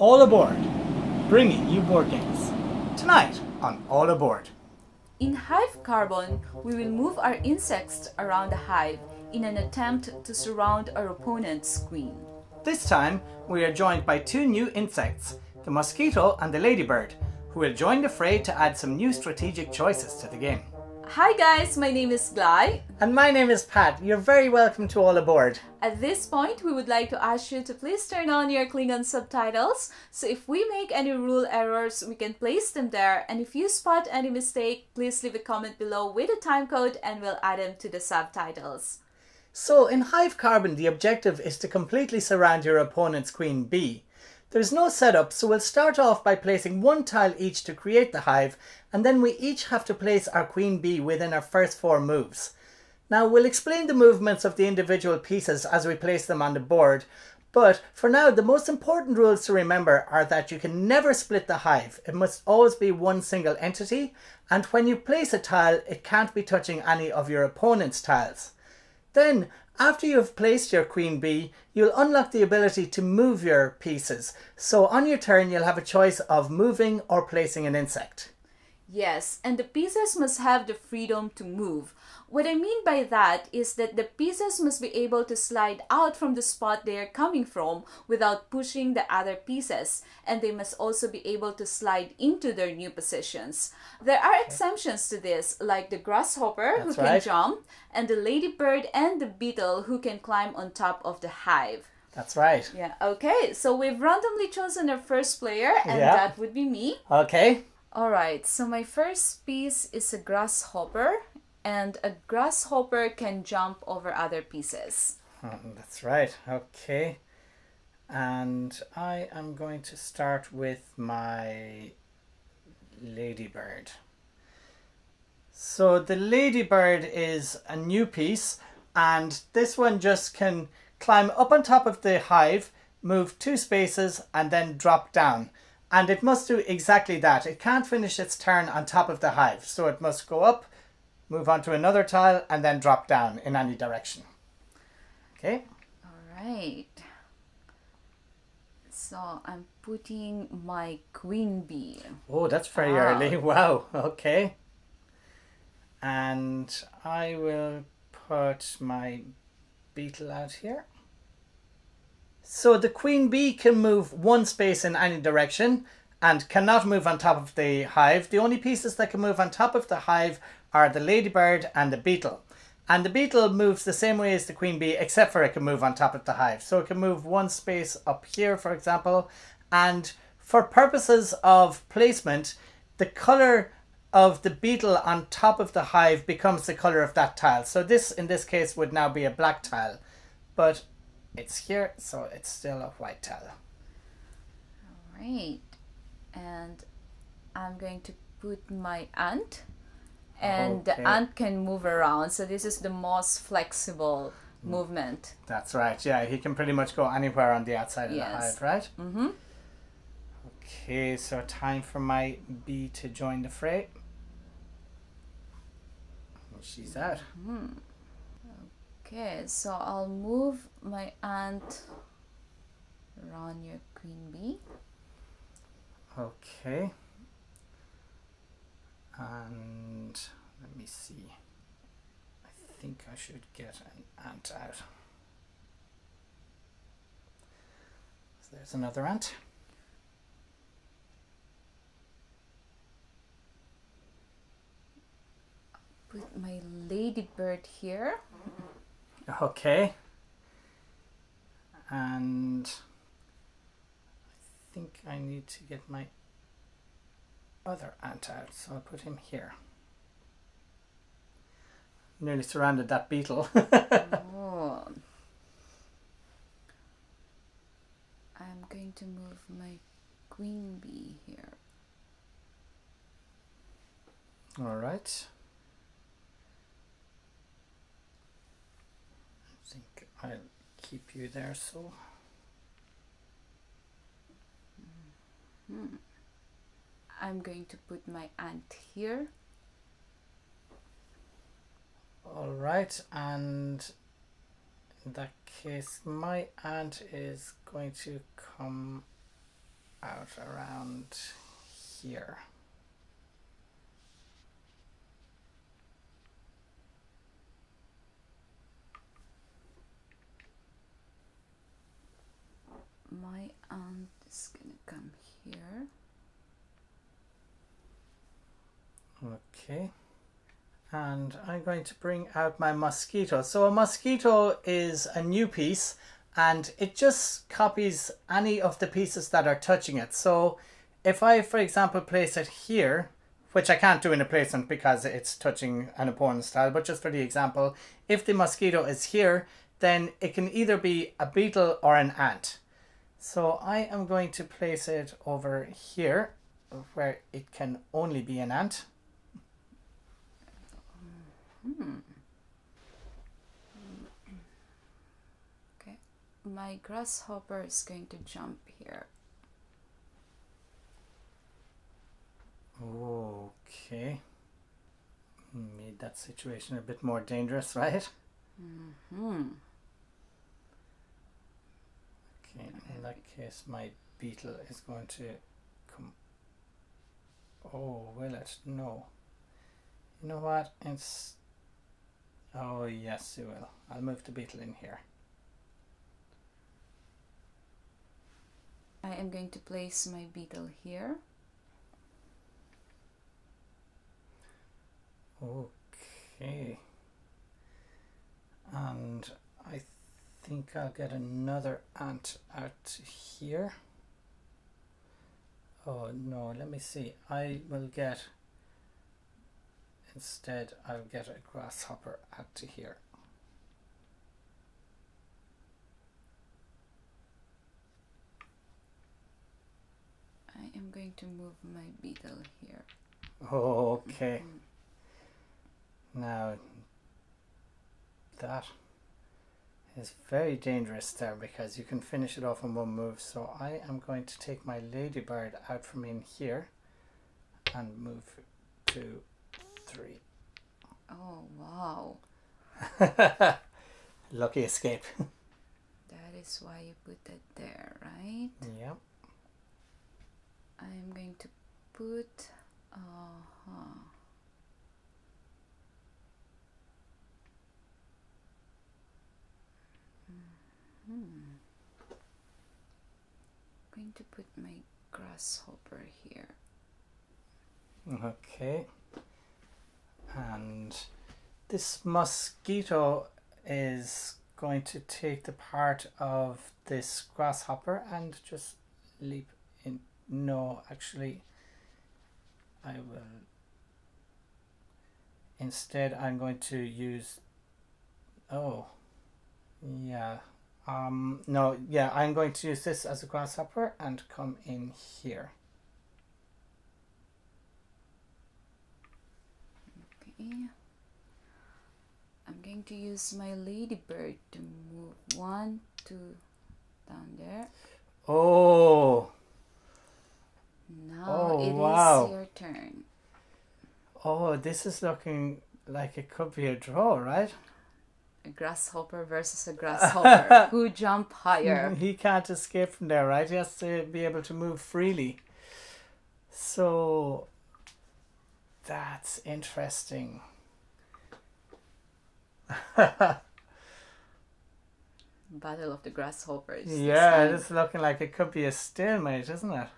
All Aboard, bringing you board games. Tonight on All Aboard. In Hive Carbon, we will move our insects around the hive in an attempt to surround our opponent's queen. This time, we are joined by two new insects, the mosquito and the ladybird, who will join the fray to add some new strategic choices to the game. Hi guys, my name is Gly. And my name is Pat. You're very welcome to All Aboard. At this point, we would like to ask you to please turn on your Klingon subtitles, so if we make any rule errors, we can place them there, and if you spot any mistake, please leave a comment below with a timecode and we'll add them to the subtitles. So in Hive Carbon, the objective is to completely surround your opponent's Queen Bee. There's no setup, so we'll start off by placing one tile each to create the hive, and then we each have to place our queen bee within our first four moves. Now we'll explain the movements of the individual pieces as we place them on the board, but for now the most important rules to remember are that you can never split the hive, it must always be one single entity, and when you place a tile it can't be touching any of your opponent's tiles. Then, after you've placed your queen bee, you'll unlock the ability to move your pieces. So on your turn, you'll have a choice of moving or placing an insect. Yes, and the pieces must have the freedom to move. What I mean by that is that the pieces must be able to slide out from the spot they are coming from without pushing the other pieces, and they must also be able to slide into their new positions. There are exemptions to this, like the grasshopper who can jump, and the ladybird and the beetle who can climb on top of the hive. That's right. Yeah, okay, so we've randomly chosen our first player, and that would be me. Okay. Alright, so my first piece is a grasshopper. And a grasshopper can jump over other pieces. That's right. Okay. And I am going to start with my ladybird. So the ladybird is a new piece, and this one just can climb up on top of the hive, move two spaces, and then drop down. And it must do exactly that. It can't finish its turn on top of the hive, so it must go up, move on to another tile, and then drop down in any direction. Okay? All right. So I'm putting my queen bee. Oh, that's very early. Wow. Okay. And I will put my beetle out here. So the queen bee can move one space in any direction and cannot move on top of the hive. The only pieces that can move on top of the hive are the ladybird and the beetle. And the beetle moves the same way as the queen bee, except for it can move on top of the hive. So it can move one space up here, for example. And for purposes of placement, the color of the beetle on top of the hive becomes the color of that tile. So this, in this case, would now be a black tile. But it's here, so it's still a white tile. All right. And I'm going to put my ant. And the ant can move around, so this is the most flexible movement. That's right, yeah, he can pretty much go anywhere on the outside of the hive, right? Mm-hmm. Okay, so time for my bee to join the fray. Well, she's out. Mm-hmm. Okay, so I'll move my ant around your queen bee. Okay. And let me see, I think I should get an ant out. So there's another ant. Put my ladybird here. Okay. And I think I need to get my other ant out, so I'll put him here. Nearly surrounded that beetle. Oh. I'm going to move my queen bee here. All right. I think I'll keep you there, so. Mm-hmm. I'm going to put my ant here. All right, and in that case, my ant is going to come of around here. My aunt is gonna come here. Okay. And I'm going to bring out my mosquito. So a mosquito is a new piece and it just copies any of the pieces that are touching it. So if I, for example, place it here, which I can't do in a placement because it's touching an opponent's tile, but just for the example, if the mosquito is here, then it can either be a beetle or an ant. So I am going to place it over here where it can only be an ant. Okay, my grasshopper is going to jump here. Okay, made that situation a bit more dangerous, right? Okay, in that case my beetle is going to come. Oh, will it? No. You know what? It's... oh yes, you will. I'll move the beetle in here. I am going to place my beetle here. Okay. And I think I'll get another ant out here. Oh no, let me see. I will get... instead, I'll get a grasshopper out to here. I am going to move my beetle here. Okay. Now, that is very dangerous there because you can finish it off in one move. So I am going to take my ladybird out from in here and move to... 3. Oh wow. Lucky escape. That is why you put that there, right? Yep. I'm going to put I'm going to put my grasshopper here. Okay. And this mosquito is going to take the part of this grasshopper and just leap in. No, actually, I will. Instead, I'm going to use. Oh, yeah. No, yeah, I'm going to use this as a grasshopper and come in here. I'm going to use my ladybird to move 1, 2 down there. Oh. Now it is your turn. Oh, this is looking like it could be a draw, right? A grasshopper versus a grasshopper. Who jump higher? He can't escape from there, right? He has to be able to move freely. So... that's interesting. Battle of the grasshoppers. Yeah, it's looking like it could be a stalemate, isn't it?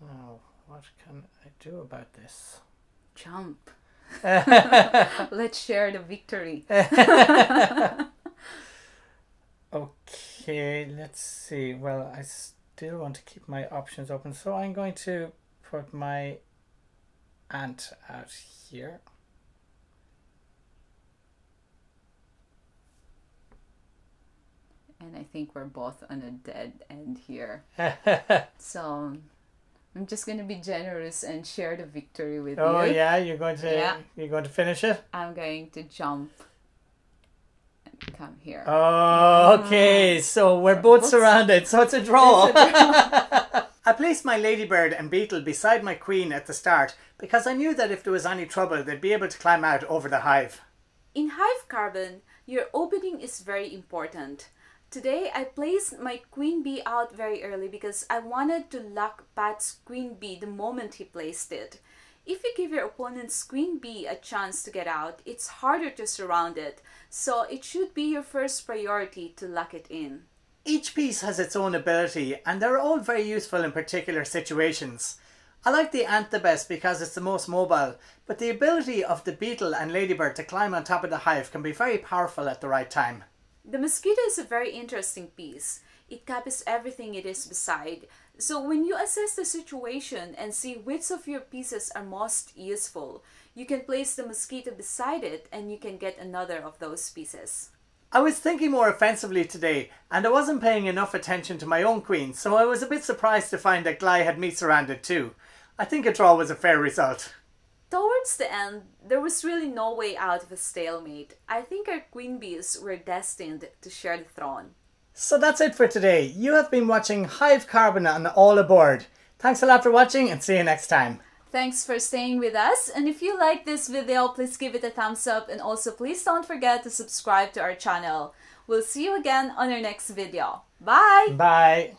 Now, what can I do about this? Jump. Let's share the victory. Okay, let's see. Well, I still want to keep my options open, so I'm going to put my ant out here. And I think we're both on a dead end here. So I'm just going to be generous and share the victory with you. Oh yeah, you're going to finish it? I'm going to jump and come here. Oh, okay. So we're both surrounded. So it's a draw. It's a draw. I placed my ladybird and beetle beside my queen at the start because I knew that if there was any trouble they'd be able to climb out over the hive. In Hive Carbon, your opening is very important. Today I placed my queen bee out very early because I wanted to lock Pat's queen bee the moment he placed it. If you give your opponent's queen bee a chance to get out, it's harder to surround it, so it should be your first priority to lock it in. Each piece has its own ability and they're all very useful in particular situations. I like the ant the best because it's the most mobile, but the ability of the beetle and ladybird to climb on top of the hive can be very powerful at the right time. The mosquito is a very interesting piece. It copies everything it is beside. So when you assess the situation and see which of your pieces are most useful, you can place the mosquito beside it and you can get another of those pieces. I was thinking more offensively today and I wasn't paying enough attention to my own queen, so I was a bit surprised to find that Gly had me surrounded too. I think a draw was a fair result. Towards the end, there was really no way out of a stalemate. I think our queen bees were destined to share the throne. So that's it for today. You have been watching Hive Carbon on All Aboard. Thanks a lot for watching and see you next time. Thanks for staying with us, and if you like this video, please give it a thumbs up and also please don't forget to subscribe to our channel. We'll see you again on our next video. Bye! Bye!